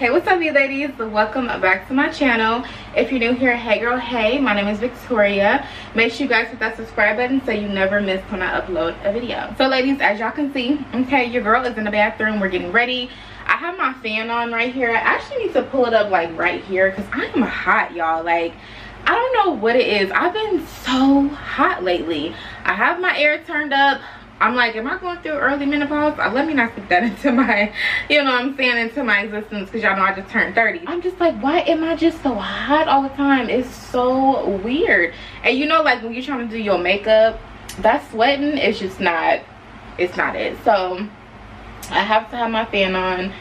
Hey, what's up you ladies? Welcome back to my channel. If you're new here, hey girl, hey, my name is Victoria. Make sure you guys hit that subscribe button so you never miss when I upload a video. So ladies, as y'all can see, okay, your girl is in the bathroom. We're getting ready. I have my fan on right here. I actually need to pull it up like right here because I am hot, y'all. Like, I don't know what it is. I've been so hot lately. I have my air turned up. I'm like, am I going through early menopause? Let me not put that into my, you know what I'm saying, into my existence, because y'all know I just turned 30. I'm just like, why am I just so hot all the time? It's so weird. And you know, like when you're trying to do your makeup, that sweating is just not, it's not it. So I have to have my fan on.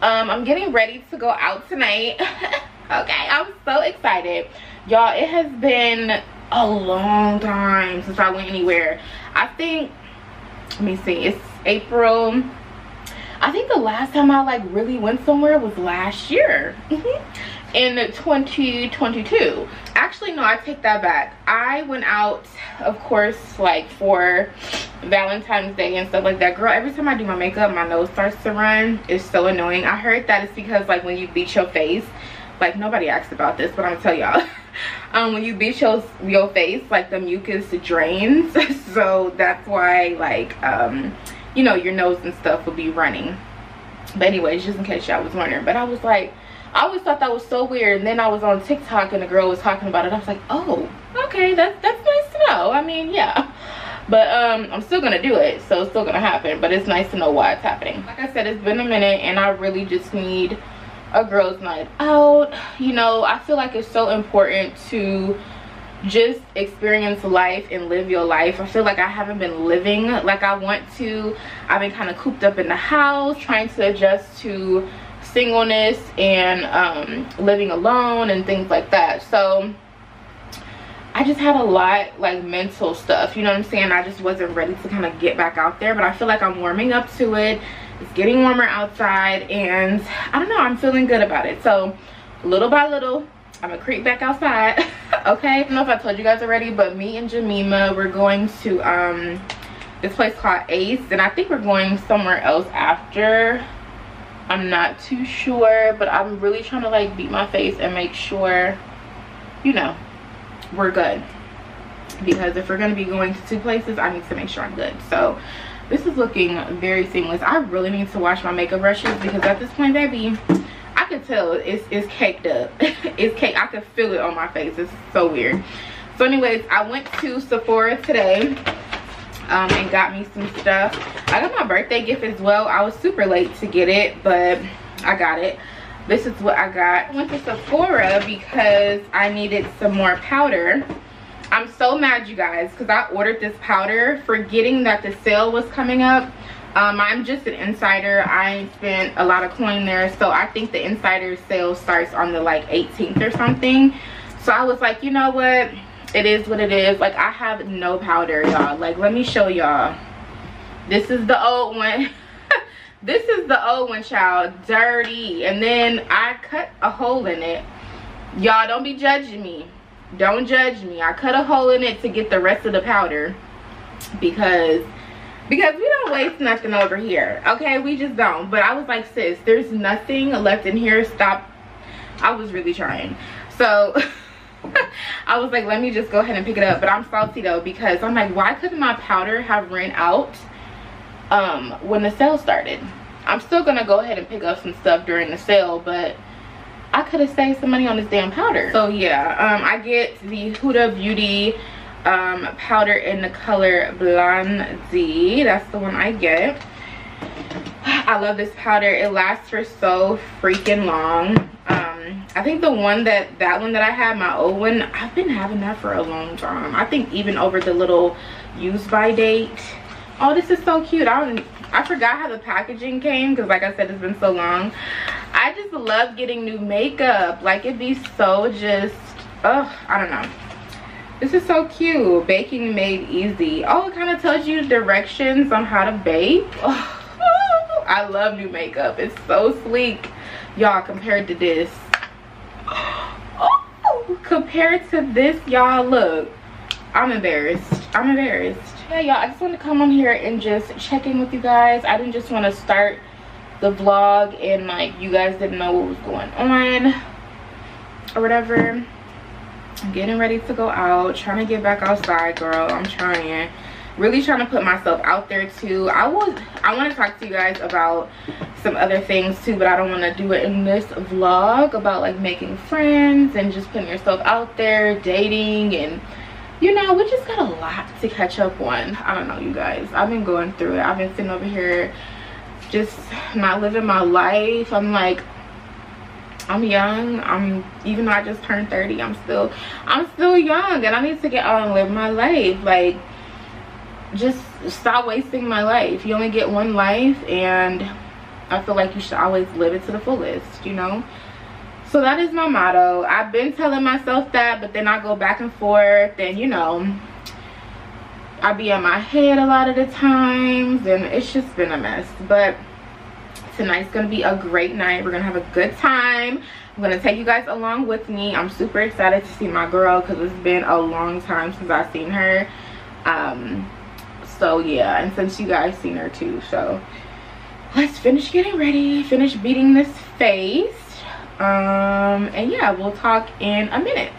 I'm getting ready to go out tonight. Okay, I'm so excited. Y'all, it has been a long time since I went anywhere. I think, let me see, it's April. I think the last time I like really went somewhere was last year. In 2022. Actually, no, I take that back. I went out, of course, like for Valentine's Day and stuff like that. Girl, every time I do my makeup, my nose starts to run. It's so annoying. I heard that it's because like when you bleach your face, like nobody asked about this, but I'm gonna tell y'all. When you bleach your face, like the mucus drains. So that's why, like, you know, your nose and stuff will be running. But anyways, just in case y'all was wondering. But I was like, I always thought that was so weird. And then I was on TikTok and a girl was talking about it. I was like, oh, okay, that's nice to know. I mean, yeah. But I'm still gonna do it, so it's still gonna happen. But it's nice to know why it's happening. Like I said, it's been a minute, and I really just need a girl's night out. You know, I feel like it's so important to just experience life and live your life. I feel like I haven't been living like I want to. I've been kind of cooped up in the house, trying to adjust to singleness and living alone and things like that. So I just had a lot like mental stuff, you know what I'm saying? I just wasn't ready to kind of get back out there, but I feel like I'm warming up to it. It's getting warmer outside, and I don't know, I'm feeling good about it. So little by little, I'm gonna creep back outside. Okay, I don't know if I told you guys already, but me and Jamima, we're going to this place called Ace, and I think we're going somewhere else after. I'm not too sure, but I'm really trying to like beat my face and make sure, you know, we're good, because if we're gonna be going to two places, I need to make sure I'm good. So this is looking very seamless. I really need to wash my makeup brushes, because at this point, baby, I could tell it's caked up. It's cake. I could feel it on my face. It's so weird. So anyways, I went to Sephora today and got me some stuff. I got my birthday gift as well. I was super late to get it, but I got it. This is what I got. I went to Sephora because I needed some more powder. I'm so mad, you guys, because I ordered this powder forgetting that the sale was coming up. I'm just an insider. I spent a lot of coin there, so I think the insider sale starts on the like 18th or something. So I was like, you know what, it is what it is. Like, I have no powder, y'all. Like, let me show y'all. This is the old one. This is the old one, child. Dirty. And then I cut a hole in it. Y'all, don't be judging me. Don't judge me. I cut a hole in it to get the rest of the powder, because we don't waste nothing over here, okay? We just don't. But I was like, sis, there's nothing left in here. Stop. I was really trying. So I was like, let me just go ahead and pick it up. But I'm salty though, because I'm like, why couldn't my powder have ran out when the sale started? I'm still gonna go ahead and pick up some stuff during the sale, but I could have saved some money on this damn powder. So yeah, I get the Huda Beauty powder in the color Blondie. That's the one I get. I love this powder. It lasts for so freaking long. I think the one that I had, my old one, I've been having that for a long time. I think even over the little use by date. Oh, this is so cute. I forgot how the packaging came, because like I said, it's been so long. I just love getting new makeup. Like, it'd be so just, ugh, I don't know. This is so cute. Baking made easy. Oh, it kind of tells you directions on how to bake. Oh, I love new makeup. It's so sleek, y'all, compared to this. Oh, compared to this, y'all, look. I'm embarrassed. I'm embarrassed. Yeah, y'all, I just want to come on here and just check in with you guys. I didn't just want to start the vlog and like you guys didn't know what was going on or whatever. I'm getting ready to go out, trying to get back outside, girl. I'm trying, really trying to put myself out there too. I want to talk to you guys about some other things too, but I don't want to do it in this vlog, about like making friends and just putting yourself out there, dating, and you know, we just got a lot to catch up on. I don't know, you guys, I've been going through it. I've been sitting over here just not living my life. I'm like, I'm young. Even though I just turned 30, I'm still young, and I need to get out and live my life. Like, just stop wasting my life. You only get one life, and I feel like you should always live it to the fullest, you know? So that is my motto. I've been telling myself that, but then I go back and forth, and you know, I be in my head a lot of the times, and it's just been a mess. But tonight's gonna be a great night. We're gonna have a good time. I'm gonna take you guys along with me. I'm super excited to see my girl because it's been a long time since I've seen her. So yeah, and since you guys seen her too. So let's finish getting ready, finish beating this face, and yeah, we'll talk in a minute.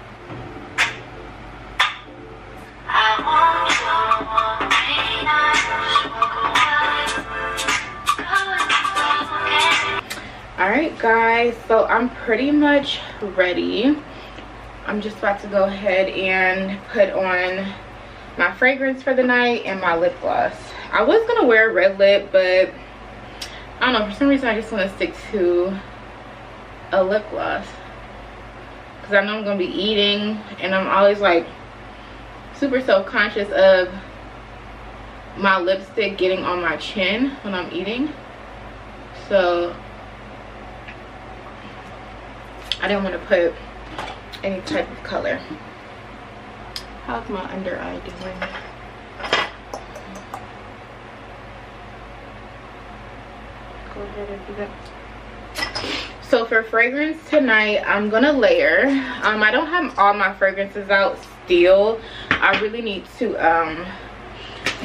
Alright guys, so I'm pretty much ready. I'm just about to go ahead and put on my fragrance for the night and my lip gloss. I was gonna wear a red lip, but I don't know, for some reason I just want to stick to a lip gloss because I know I'm gonna be eating, and I'm always like super self-conscious of my lipstick getting on my chin when I'm eating, so I didn't want to put any type of color. How's my under eye doing? Go ahead and do that. So for fragrance tonight, I'm gonna layer. I don't have all my fragrances out still. I really need to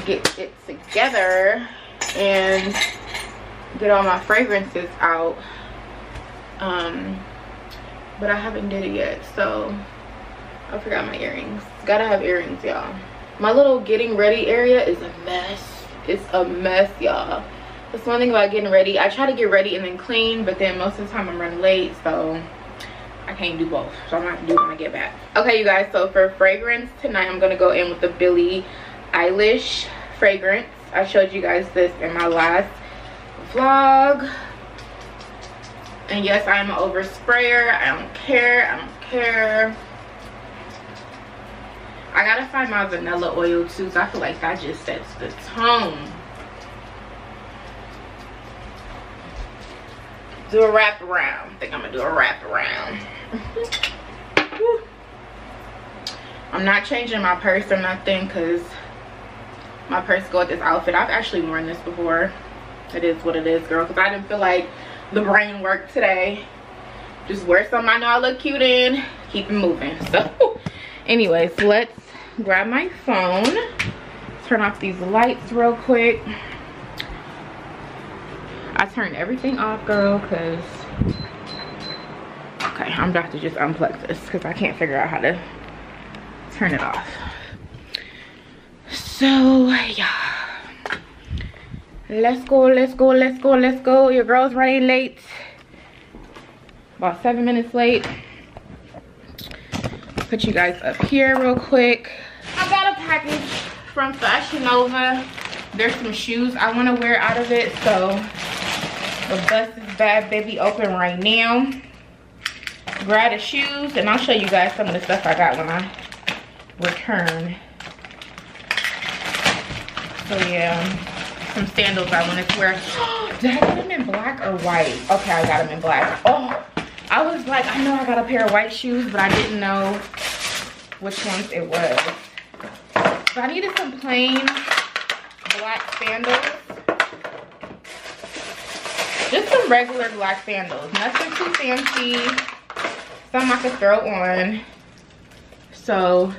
get it together and get all my fragrances out. But I haven't did it yet, so I forgot my earrings. Gotta have earrings, y'all. My little getting ready area is a mess. It's a mess, y'all. That's one thing about getting ready. I try to get ready and then clean, but then most of the time I'm running late, so I can't do both. So I'm gonna have to do it when I get back. Okay, you guys, so for fragrance tonight, I'm gonna go in with the Billie Eilish fragrance. I showed you guys this in my last vlog. And yes, I'm an oversprayer. I don't care. I don't care. I gotta find my vanilla oil too, so I feel like that just sets the tone. Do a wrap around. I think I'm gonna do a wrap around. I'm not changing my purse or nothing because my purse go with this outfit. I've actually worn this before. It is what it is, girl, because I didn't feel like the brain work today. Just wear something I know I look cute in, keep it moving. So anyways, let's grab my phone, turn off these lights real quick. I turned everything off, girl, because okay, I'm about to just unplug this because I can't figure out how to turn it off. So yeah, let's go, let's go, let's go, let's go. Your girl's running late, about 7 minutes late. Put you guys up here real quick. I got a package from Fashion Nova. There's some shoes I want to wear out of it, so the bus is bad baby open right now. Grab the shoes and I'll show you guys some of the stuff I got when I return. So yeah, some sandals I wanted to wear. Oh, did I get them in black or white? Okay, I got them in black. Oh, I was like, I know I got a pair of white shoes, but I didn't know which ones it was. So I needed some plain black sandals. Just some regular black sandals. Nothing too fancy. Some I could throw on. So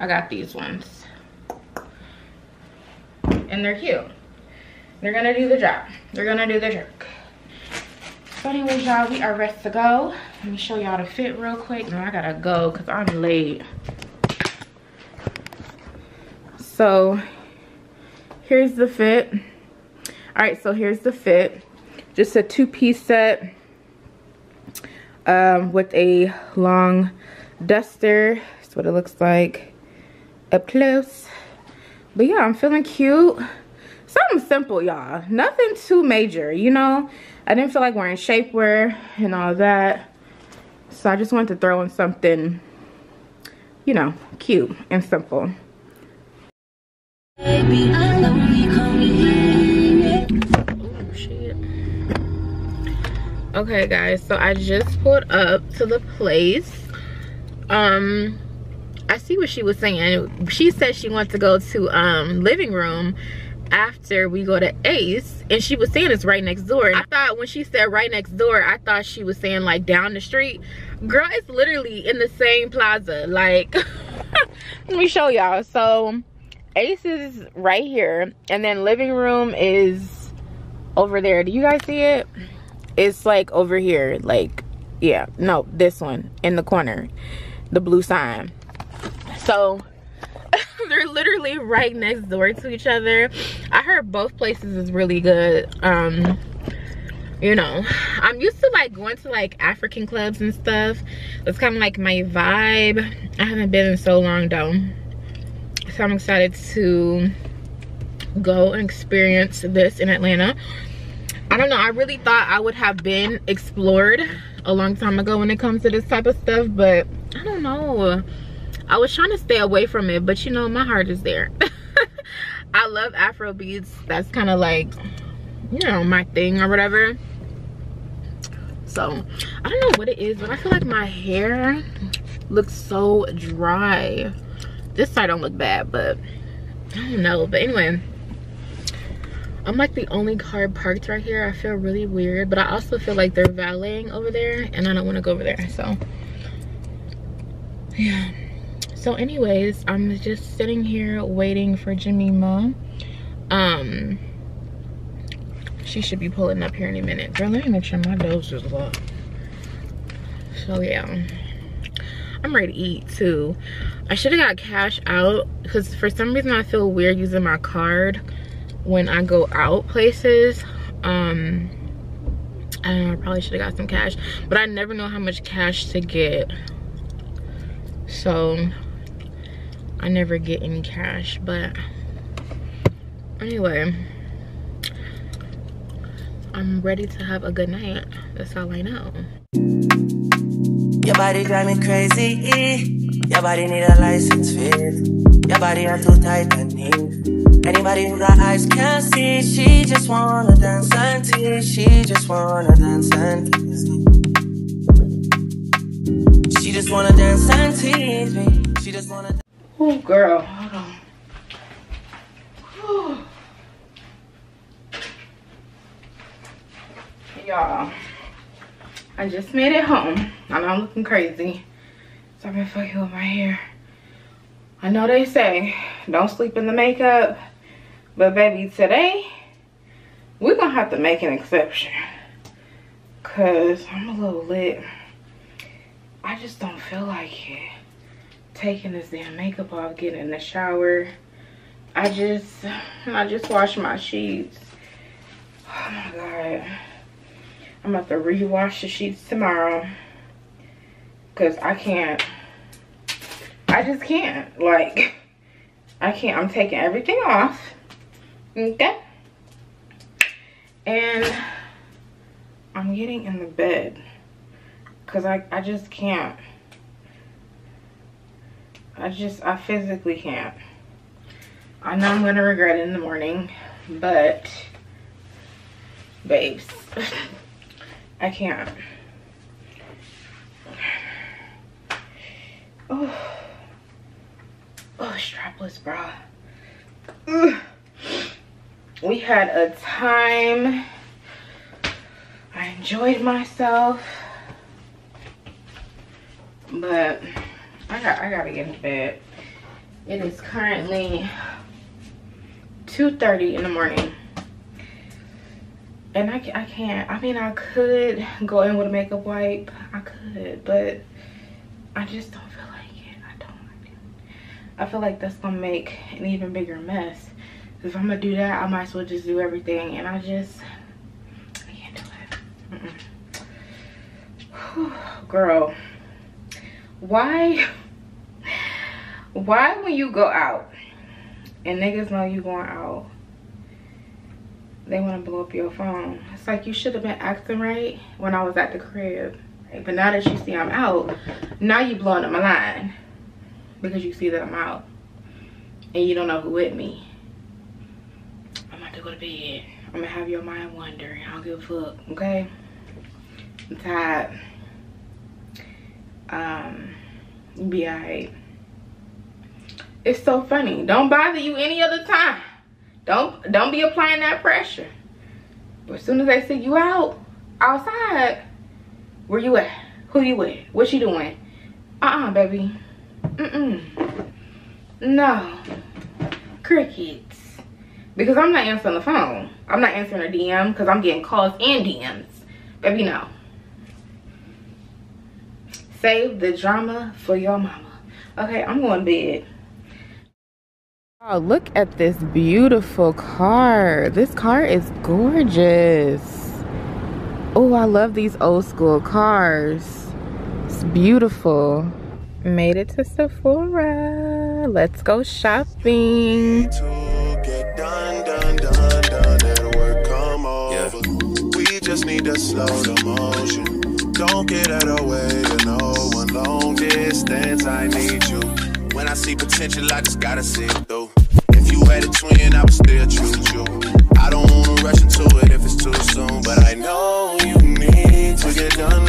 I got these ones. And they're cute. They're gonna do the job. They're gonna do the trick. So anyways, y'all, we are ready to go. Let me show y'all the fit real quick. Now I gotta go because I'm late. So here's the fit. All right, so here's the fit. Just a two-piece set with a long duster. That's what it looks like up close. But yeah, I'm feeling cute. Something simple, y'all. Nothing too major, you know. I didn't feel like wearing shapewear and all that. So I just wanted to throw in something, you know, cute and simple. Baby, I only come here. Oh, shit. Okay, guys. So I just pulled up to the place. I see what she was saying. She said she wants to go to living room after we go to Ace, and she was saying it's right next door. And I thought when she said right next door, I thought she was saying like down the street. Girl, it's literally in the same plaza. Like, let me show y'all. So Ace is right here, and then living room is over there. Do you guys see it? It's like over here, like, yeah, no, this one in the corner, the blue sign. So they're literally right next door to each other. I heard both places is really good. You know, I'm used to like going to like African clubs and stuff. It's kind of like my vibe. I haven't been in so long though, so I'm excited to go and experience this in Atlanta. I don't know, I really thought I would have been explored a long time ago when it comes to this type of stuff, but I don't know, I was trying to stay away from it, but you know, my heart is there. I love Afro beats. That's kind of like, you know, my thing or whatever. So I don't know what it is, but I feel like my hair looks so dry. This side don't look bad, but I don't know. But anyway, I'm like the only car parked right here. I feel really weird, but I also feel like they're valeting over there, and I don't want to go over there. So yeah. So anyways, I'm just sitting here waiting for Jemima. She should be pulling up here any minute. Girl, let me make sure my doors is locked. So yeah, I'm ready to eat too. I should have got cash out because for some reason I feel weird using my card when I go out places. I don't know, I probably should have got some cash, but I never know how much cash to get. So I never get any cash, but anyway, I'm ready to have a good night. That's all I know. Your body drive me crazy. Your body need a license fit. Your body are too tight and neat. Anybody who got eyes can see. She just wanna dance and tease. She just wanna dance and tease me. She just wanna dance and tease me. She just wanna. Oh, girl, hold on. Oh. Y'all, I just made it home. I know I'm looking crazy, so I've been fucking with my hair. I know they say don't sleep in the makeup, but baby, today we're gonna have to make an exception because I'm a little lit. I just don't feel like it. Taking this damn makeup off, getting in the shower. I just washed my sheets. Oh my god, I'm about to rewash the sheets tomorrow because I just can't. I'm taking everything off, okay, and I'm getting in the bed because I just can't. I physically can't. I know I'm gonna regret it in the morning, but babes, I can't. Oh, oh, strapless bra. Ugh. We had a time. I enjoyed myself, but I gotta get in bed. It is currently 2:30 in the morning. And I can't. I mean, I could go in with a makeup wipe. I could, but I just don't feel like it. I don't like it. I feel like that's gonna make an even bigger mess. If I'm gonna do that, I might as well just do everything. And I can't do it. Mm-mm. Girl, why when you go out and niggas know you going out, they want to blow up your phone? It's like, you should have been acting right when I was at the crib, right? But now that you see I'm out, now you blowing up my line because you see that I'm out and you don't know who with me. I'm about to go to bed. I'm gonna have your mind wandering. I don't give a fuck, okay? I'm tired. Be alright. It's so funny. Don't bother you any other time. Don't be applying that pressure. But as soon as they see you out, outside, where you at? Who you with? What you doing? Baby. No. Crickets. Because I'm not answering the phone. I'm not answering a DM because I'm getting calls and DMs. Baby, no. Save the drama for your mama. Okay, I'm going to bed. Oh, look at this beautiful car. This car is gorgeous. Oh, I love these old school cars. It's beautiful. Made it to Sephora. Let's go shopping. We just need to slow the motion. Don't get out of the way to no one. Long distance, I need you. When I see potential, I just gotta see it through. If you had a twin, I would still choose you. I don't wanna rush into it if it's too soon, but I know you need to get done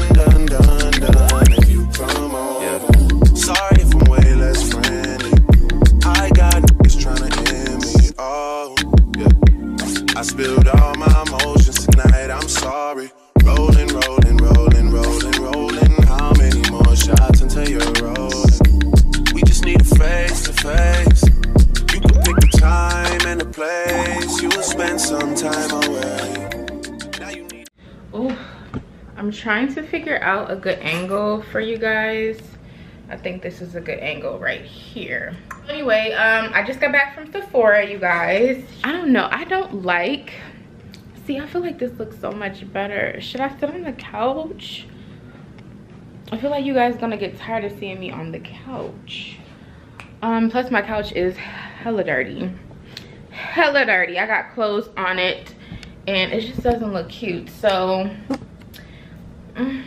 if you come over. Sorry if I'm way less friendly. I got niggas tryna end me. Oh, yeah. I spilled all my emotions tonight. I'm sorry. Rolling. How many more shots until you're rolling? We just need a face to face. You can pick the time and the place. You will spend some time away. Oh, I'm trying to figure out a good angle for you guys. I think this is a good angle right here. Anyway, I just got back from Sephora, you guys. I don't know. I don't like. See, I feel like this looks so much better. Should I sit on the couch? I feel like you guys are gonna get tired of seeing me on the couch. Plus my couch is hella dirty. Hella dirty. I got clothes on it and it just doesn't look cute. So, I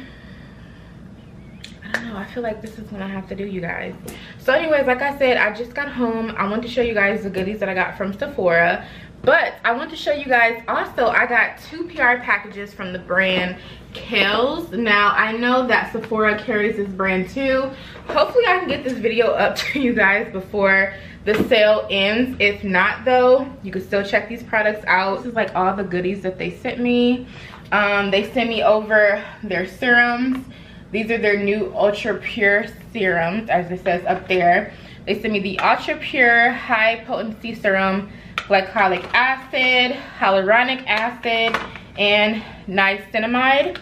don't know. I feel like this is what I have to do, you guys. So anyways, like I said, I just got home. I want to show you guys the goodies that I got from Sephora. But I want to show you guys also, I got 2 PR packages from the brand Kiehls. Now, I know that Sephora carries this brand too. Hopefully, I can get this video up to you guys before the sale ends. If not, though, you can still check these products out. This is like all the goodies that they sent me. They sent me over their serums. These are their new Ultra Pure serums, as it says up there. They sent me the Ultra Pure High Potency Serum, glycolic acid, hyaluronic acid, and niacinamide.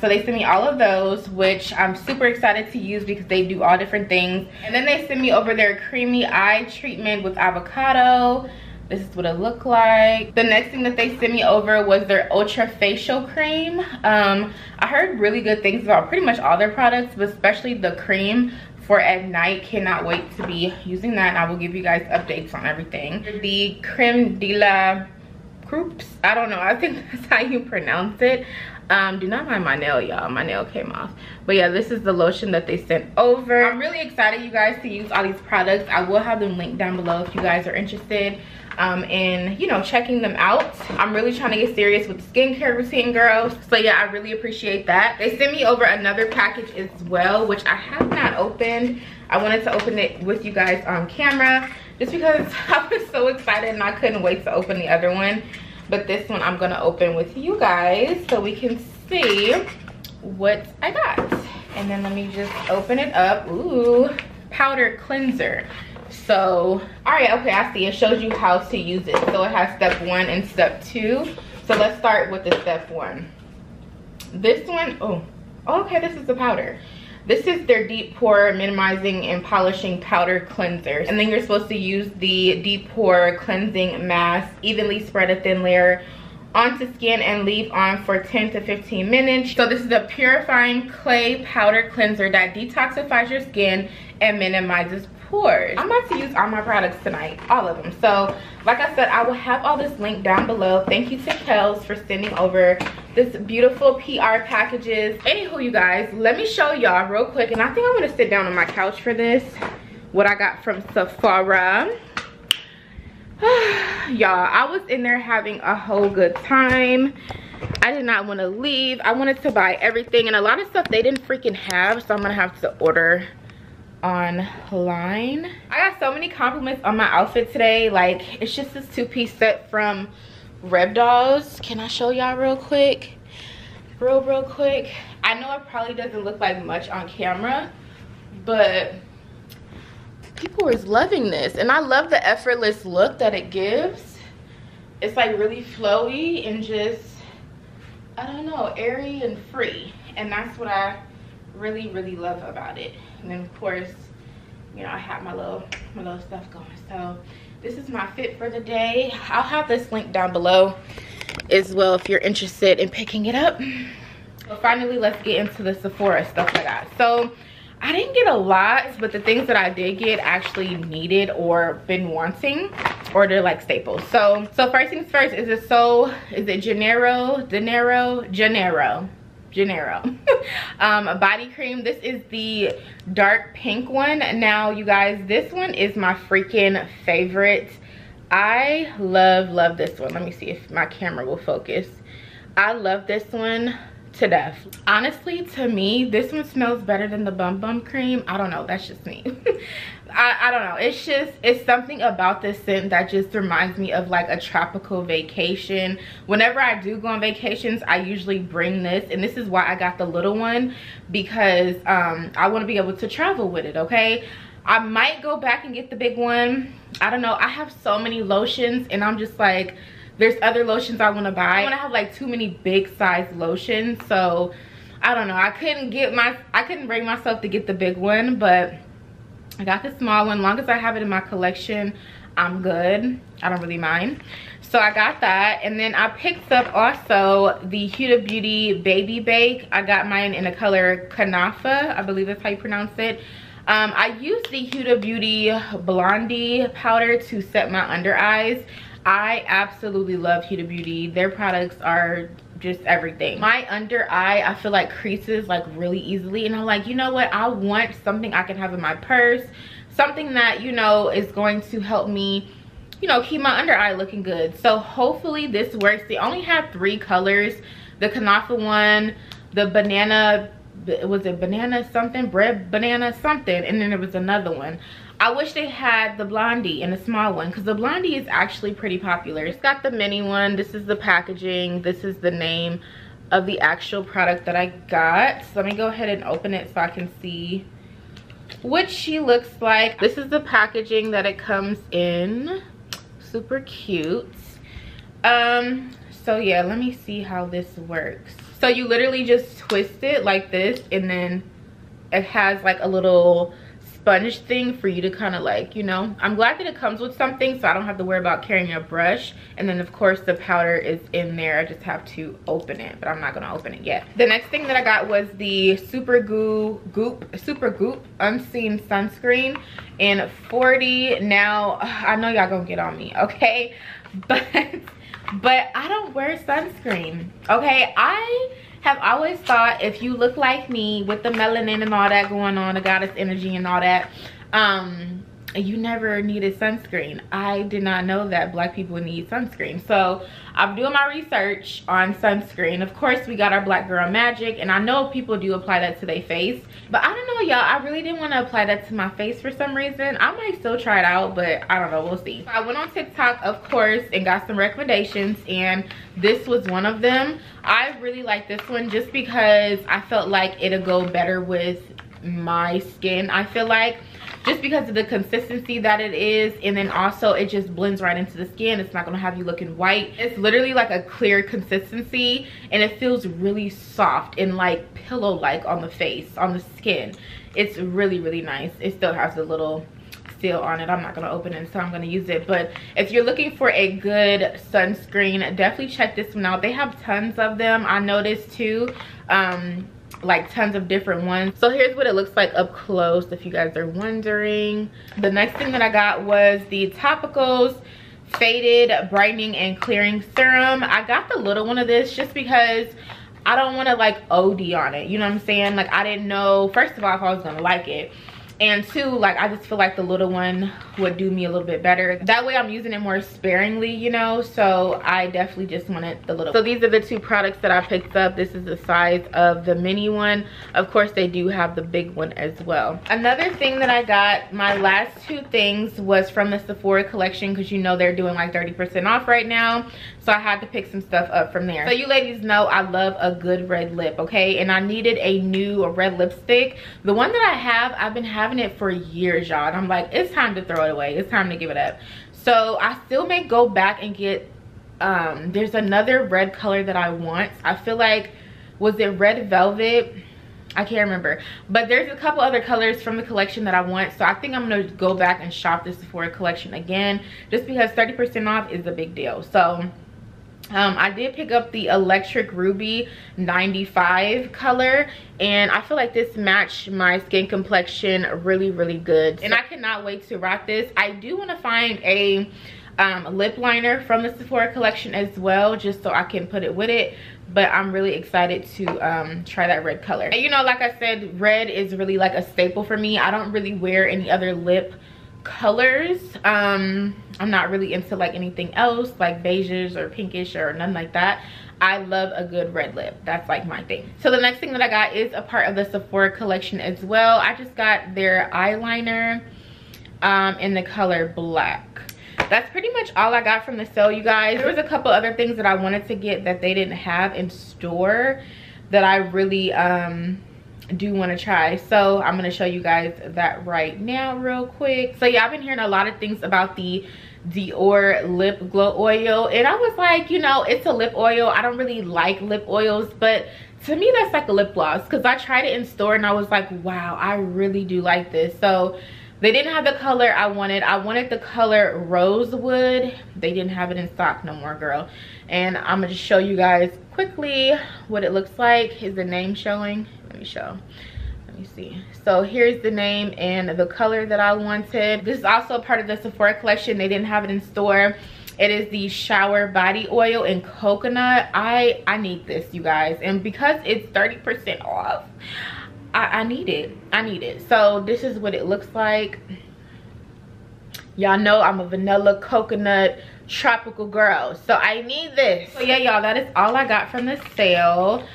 So they sent me all of those, which I'm super excited to use because they do all different things. And then they sent me over their creamy eye treatment with avocado. This is what it looked like. The next thing that they sent me over was their Ultra Facial Cream. I heard really good things about pretty much all their products, but especially the cream for at night. Cannot wait to be using that, and I will give you guys updates on everything. The Creme de la Croups, I don't know, I think that's how you pronounce it. Do not mind my nail, y'all. My nail came off. But yeah, this is the lotion that they sent over. I'm really excited, you guys, to use all these products. I will have them linked down below if you guys are interested in, you know, checking them out. I'm really trying to get serious with the skincare routine, girls. So yeah, I really appreciate that. They sent me over another package as well, which I have not opened. I wanted to open it with you guys on camera just because I was so excited and I couldn't wait to open the other one. But this one I'm gonna open with you guys so we can see what I got. And then let me just open it up. Ooh, powder cleanser. So, all right, okay, I see. It shows you how to use it. So it has step 1 and step 2. So let's start with the step one. This one, this is the powder. This is their Deep Pore Minimizing and Polishing Powder Cleanser. And then you're supposed to use the Deep Pore Cleansing Mask, evenly spread a thin layer onto skin and leave on for 10 to 15 minutes. So this is a purifying clay powder cleanser that detoxifies your skin and minimizes pores. I'm about to use all my products tonight, all of them. So like I said, I will have all this linked down below. Thank you to Kiehls for sending over this beautiful PR packages. Anywho, you guys, let me show y'all real quick, and I think I'm gonna sit down on my couch for this, what I got from Sephora. Y'all, I was in there having a whole good time. I did not want to leave. I wanted to buy everything, and a lot of stuff they didn't freaking have, so I'm gonna have to order online. I got so many compliments on my outfit today. Like, it's just this two-piece set from Rebdolls. Can I show y'all real quick? Real quick. I know it probably doesn't look like much on camera, but people is loving this, and I love the effortless look that it gives. It's like really flowy and just, I don't know, airy and free, and that's what I really love about it. And then of course, you know, I have my little stuff going. So this is my fit for the day. I'll have this link down below as well if you're interested in picking it up. But finally, let's get into the Sephora stuff I got. So I didn't get a lot, but the things that I did get actually needed or been wanting, or they're like staples. So first things first, is it Janeiro body cream. This is the dark pink one. Now you guys, this one is my freaking favorite. I love this one. Let me see if my camera will focus. I love this one to death. Honestly, to me, this one smells better than the Bum Bum cream. I don't know, that's just me. I don't know, it's just, it's something about this scent that just reminds me of like a tropical vacation. Whenever I do go on vacations, I usually bring this, and this is why I got the little one, because I want to be able to travel with it. Okay, I might go back and get the big one. I don't know, I have so many lotions, and I'm just like, there's other lotions I want to buy. I want to have like too many big size lotions, so I don't know. I couldn't bring myself to get the big one, but I got the small one. As long as I have it in my collection, I'm good. I don't really mind. So I got that, and then I picked up also the Huda Beauty Baby Bake. I got mine in the color Kanafa. I believe that's how you pronounce it. I used the Huda Beauty Blondie powder to set my under eyes. I absolutely love Huda Beauty. Their products are just everything. My under eye, I feel like creases like really easily, and I'm like, you know what, I want something I can have in my purse, something that, you know, is going to help me, you know, keep my under eye looking good. So hopefully this works. They only have 3 colors: the Kanafa one, the banana, was it banana something, bread banana something, and then there was another one. I wish they had the Blondie and the small one, because the Blondie is actually pretty popular. It's got the mini one. This is the packaging. This is the name of the actual product that I got. So let me go ahead and open it so I can see what she looks like. This is the packaging that it comes in. Super cute. So yeah, let me see how this works. So you literally just twist it like this, and then it has like a little sponge thing for you to kind of like, you know, I'm glad that it comes with something, so I don't have to worry about carrying a brush. And then of course the powder is in there. I just have to open it, but I'm not gonna open it yet. The next thing that I got was the Super Goop Unseen Sunscreen in 40. Now I know y'all gonna get on me, okay, but I don't wear sunscreen, okay? I have always thought, if you look like me with the melanin and all that going on, the goddess energy and all that, you never needed sunscreen. I did not know that black people need sunscreen. So I'm doing my research on sunscreen. Of course, we got our Black Girl Magic, and I know people do apply that to their face, but I don't know, y'all, I really didn't want to apply that to my face for some reason. I might still try it out, but I don't know, we'll see. I went on TikTok, of course, and got some recommendations, and this was one of them. I really like this one just because I felt like it'll go better with my skin, I feel like, just because of the consistency that it is, and then also it just blends right into the skin. It's not gonna have you looking white. It's literally like a clear consistency, and it feels really soft and like pillow like on the face, on the skin. It's really, really nice. It still has the little seal on it. I'm not gonna open it, so I'm gonna use it. But if you're looking for a good sunscreen, definitely check this one out. They have tons of them, I noticed too, like tons of different ones. So here's what it looks like up close, if you guys are wondering. The next thing that I got was the Topicals Faded Brightening and Clearing Serum. I got the little one of this just because I don't want to like OD on it, you know what I'm saying? Like, I didn't know, first of all, if I was gonna like it, and two, like, I just feel like the little one would do me a little bit better. That way I'm using it more sparingly, you know? So I definitely just wanted the little one. So these are the two products that I picked up. This is the size of the mini one. Of course, they do have the big one as well. Another thing that I got, my last two things, was from the Sephora collection, because you know they're doing like 30% off right now. So I had to pick some stuff up from there. So you ladies know I love a good red lip, okay? And I needed a new red lipstick. The one that I have, I've been having it for years, y'all. And I'm like, it's time to throw it away. It's time to give it up. So I still may go back and get, there's another red color that I want. I feel like, was it Red Velvet? I can't remember, but there's a couple other colors from the collection that I want. So I think I'm gonna go back and shop this Sephora collection again, just because 30% off is a big deal. So I did pick up the Electric Ruby 95 color, and I feel like this matched my skin complexion really, really good. And I cannot wait to rock this. I do want to find a lip liner from the Sephora collection as well, just so I can put it with it. But I'm really excited to try that red color. And you know, like I said, red is really like a staple for me. I don't really wear any other lip colors. I'm not really into like anything else, like beiges or pinkish or nothing like that. I love a good red lip. That's like my thing. So the next thing that I got is a part of the Sephora collection as well. I just got their eyeliner in the color black. That's pretty much all I got from the sale, you guys. There was a couple other things that I wanted to get that they didn't have in store that I really do want to try. So I'm going to show you guys that right now real quick. So yeah, I've been hearing a lot of things about the Dior lip glow oil, and I was like, you know, it's a lip oil. I don't really like lip oils, but to me that's like a lip gloss, because I tried it in store and I was like, wow, I really do like this. So they didn't have the color I wanted. I wanted the color Rosewood. They didn't have it in stock no more, girl. And I'm gonna just show you guys quickly what it looks like. Is the name showing? Let me show. Let me see. So here's the name and the color that I wanted. This is also a part of the Sephora collection. They didn't have it in store. It is the shower body oil in coconut. I need this, you guys, and because it's 30% off, I need it. I need it. So this is what it looks like. Y'all know I'm a vanilla coconut tropical girl, so I need this. So yeah, y'all, that is all I got from the sale.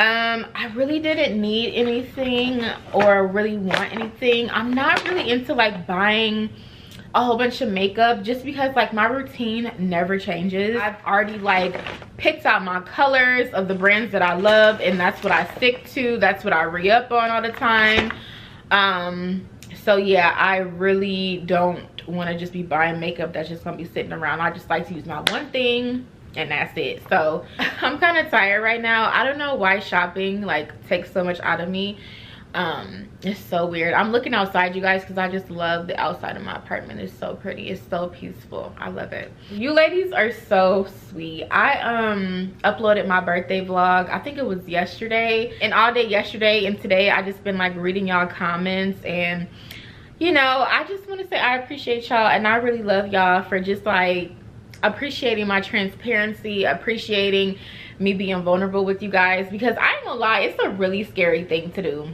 I really didn't need anything or really want anything. I'm not really into like buying a whole bunch of makeup, just because like my routine never changes. I've already like picked out my colors of the brands that I love, and that's what I stick to. That's what I re-up on all the time. So yeah, I really don't want to just be buying makeup that's just gonna be sitting around. I just like to use my one thing, and that's it. So I'm kind of tired right now. I don't know why shopping like takes so much out of me. It's so weird. I'm looking outside, you guys, because I just love the outside of my apartment. It's so pretty. It's so peaceful. I love it. You ladies are so sweet. I uploaded my birthday vlog, I think it was yesterday, and all day yesterday and today I just been like reading y'all comments, and you know, I just want to say I appreciate y'all, and I really love y'all for just like appreciating my transparency, appreciating me being vulnerable with you guys, because I ain't gonna lie, it's a really scary thing to do,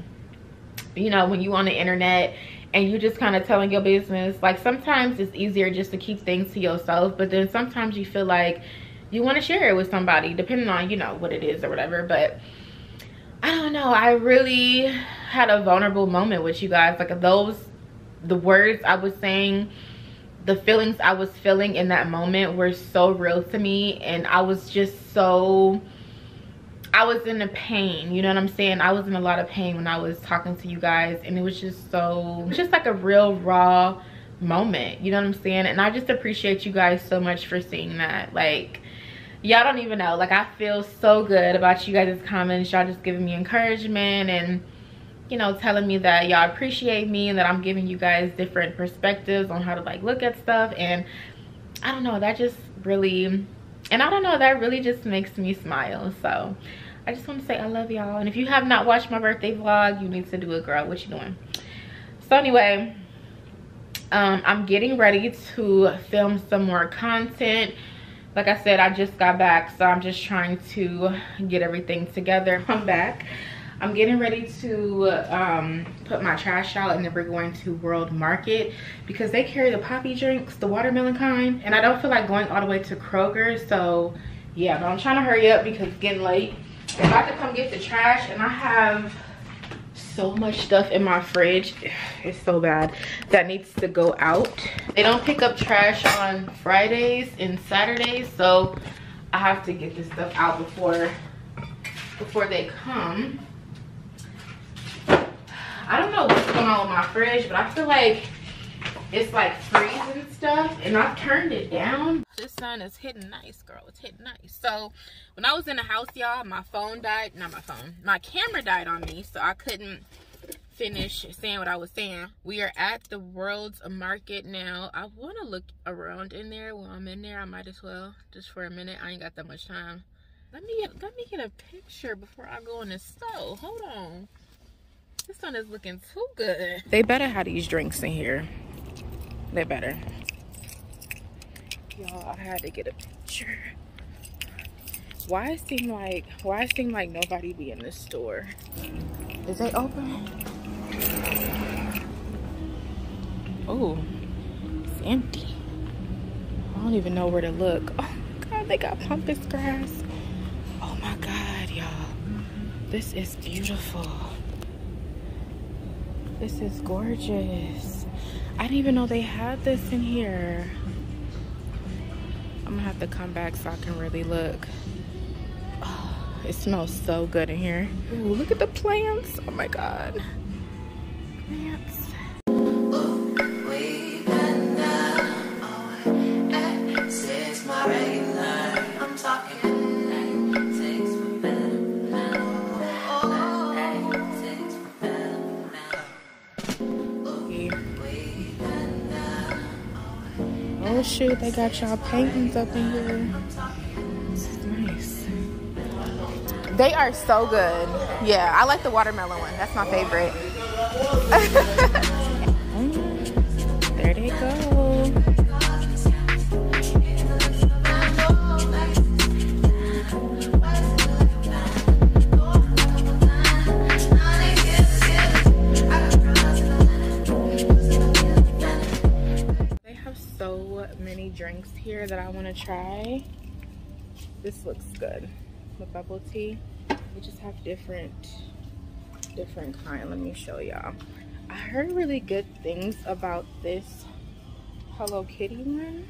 you know, when you on the internet and you just kind of telling your business. Like sometimes it's easier just to keep things to yourself, but then sometimes you feel like you want to share it with somebody, depending on, you know, what it is or whatever. But I don't know, I really had a vulnerable moment with you guys. Like the words I was saying, the feelings I was feeling in that moment were so real to me, and I was just so I was in a pain, you know what I'm saying? I was in a lot of pain when I was talking to you guys, and it was just so, just like a real raw moment, you know what I'm saying? And I just appreciate you guys so much for seeing that. Like, y'all don't even know, like, I feel so good about you guys' comments. Y'all just giving me encouragement and, you know, telling me that y'all appreciate me and that I'm giving you guys different perspectives on how to, like, look at stuff. And I don't know, that just really, and I don't know, that really just makes me smile. So I just want to say I love y'all. And if you have not watched my birthday vlog, you need to do it, girl. What you doing? So anyway, I'm getting ready to film some more content. Like I said, I just got back, so I'm just trying to get everything together. I'm back. I'm getting ready to put my trash out, and then we're going to World Market because they carry the poppy drinks, the watermelon kind, and I don't feel like going all the way to Kroger. So yeah, but I'm trying to hurry up because it's getting late. I'm about to come get the trash, and I have so much stuff in my fridge, it's so bad, that needs to go out. They don't pick up trash on Fridays and Saturdays, so I have to get this stuff out before they come. I don't know what's going on with my fridge, but I feel like it's like freezing stuff, and I've turned it down. This sun is hitting nice, girl. It's hitting nice. So when I was in the house, y'all, my phone died. Not my phone. My camera died on me, so I couldn't finish saying what I was saying. We are at the World's Market now. I want to look around in there. While I'm in there, I might as well just for a minute. I ain't got that much time. Let me get a picture before I go in the store. Hold on. This one is looking too good. They better have these drinks in here. They better. Y'all, I had to get a picture. Why it seem like nobody be in this store? Is they open? Oh, it's empty. I don't even know where to look. Oh my God, they got pampas grass. Oh my God, y'all. This is beautiful. This is gorgeous. I didn't even know they had this in here. I'm gonna have to come back so I can really look. Oh, it smells so good in here. Ooh, look at the plants. Oh my God. Plants. Shoot, they got y'all paintings up in here. This is nice. They are so good. Yeah, I like the watermelon one. That's my favorite. There they go. They have so many drinks here that I want to try. This looks good. The bubble tea. We just have different kind. Let me show y'all. I heard really good things about this Hello Kitty one.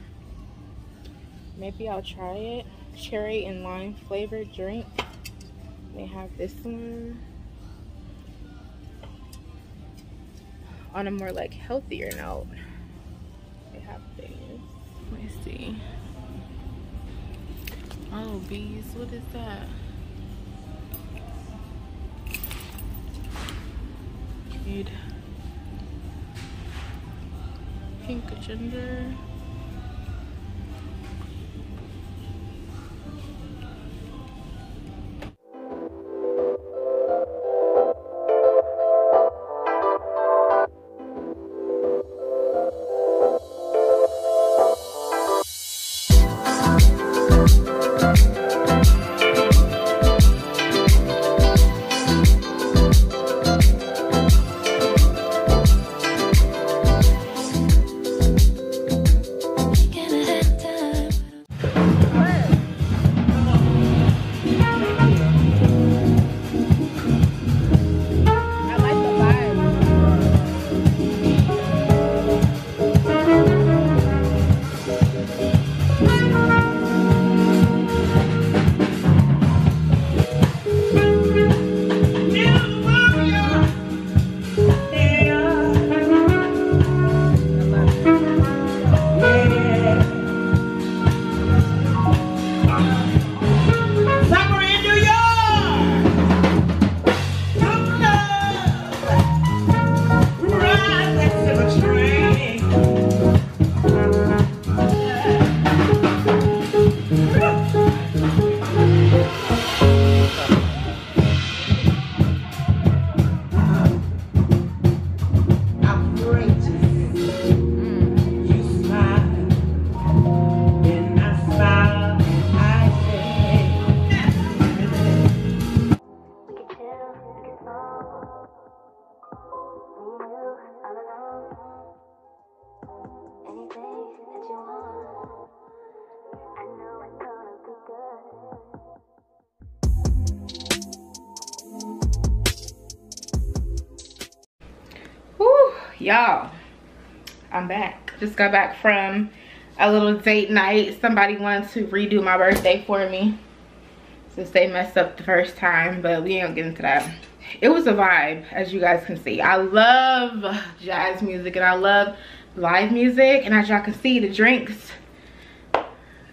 Maybe I'll try it. Cherry and lime flavored drink. They have this one. On a more like healthier note, they have things. Let me see. Oh, bees. What is that? Kid. Pink ginger. Y'all, I'm back. Just got back from a little date night. Somebody wanted to redo my birthday for me since they messed up the first time, but we ain't getting into that. It was a vibe, as you guys can see. I love jazz music and I love live music, and as y'all can see, the drinks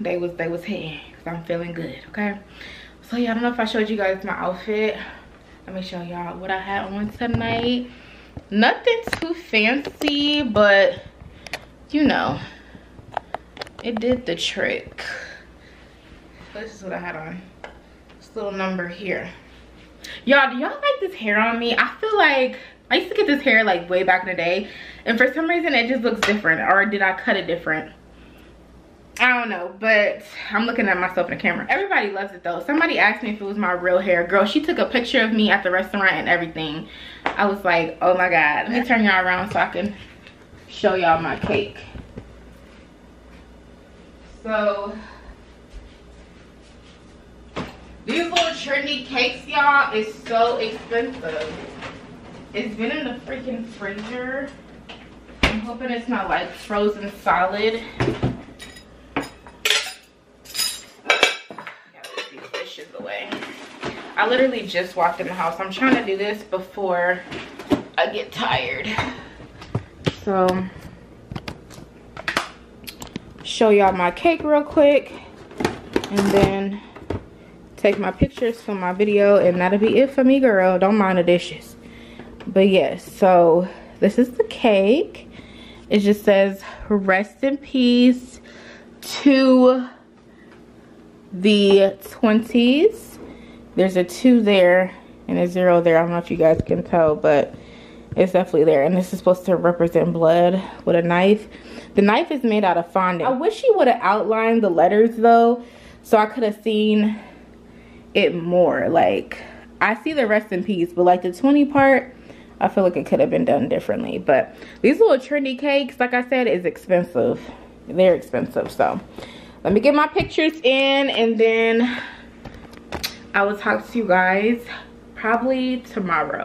they was hitting because I'm feeling good. Okay, so yeah, I don't know if I showed you guys my outfit. Let me show y'all what I had on tonight. Nothing too fancy, but you know, it did the trick. This is what I had on. This little number here. Y'all, do y'all like this hair on me? I feel like I used to get this hair like way back in the day, and for some reason it just looks different. Or did I cut it different? I don't know, but I'm looking at myself in the camera. Everybody loves it though. Somebody asked me if it was my real hair. Girl, she took a picture of me at the restaurant and everything. I was like, oh my god. Let me turn y'all around so I can show y'all my cake. So these little trendy cakes, y'all, is so expensive. It's been in the freaking freezer. I'm hoping it's not like frozen solid. Away. I literally just walked in the house. I'm trying to do this before I get tired. So show y'all my cake real quick and then take my pictures for my video, and that'll be it for me, girl. Don't mind the dishes. But yes, so this is the cake. It just says rest in peace to the 20s. There's a 2 there and a 0 there. I don't know if you guys can tell, but it's definitely there. And this is supposed to represent blood with a knife. The knife is made out of fondant. I wish she would have outlined the letters though, so I could have seen it more. Like, I see the rest in peace, but like the 20 part, I feel like it could have been done differently. But these little trendy cakes, like I said, is expensive. They're expensive. So let me get my pictures in and then I will talk to you guys probably tomorrow.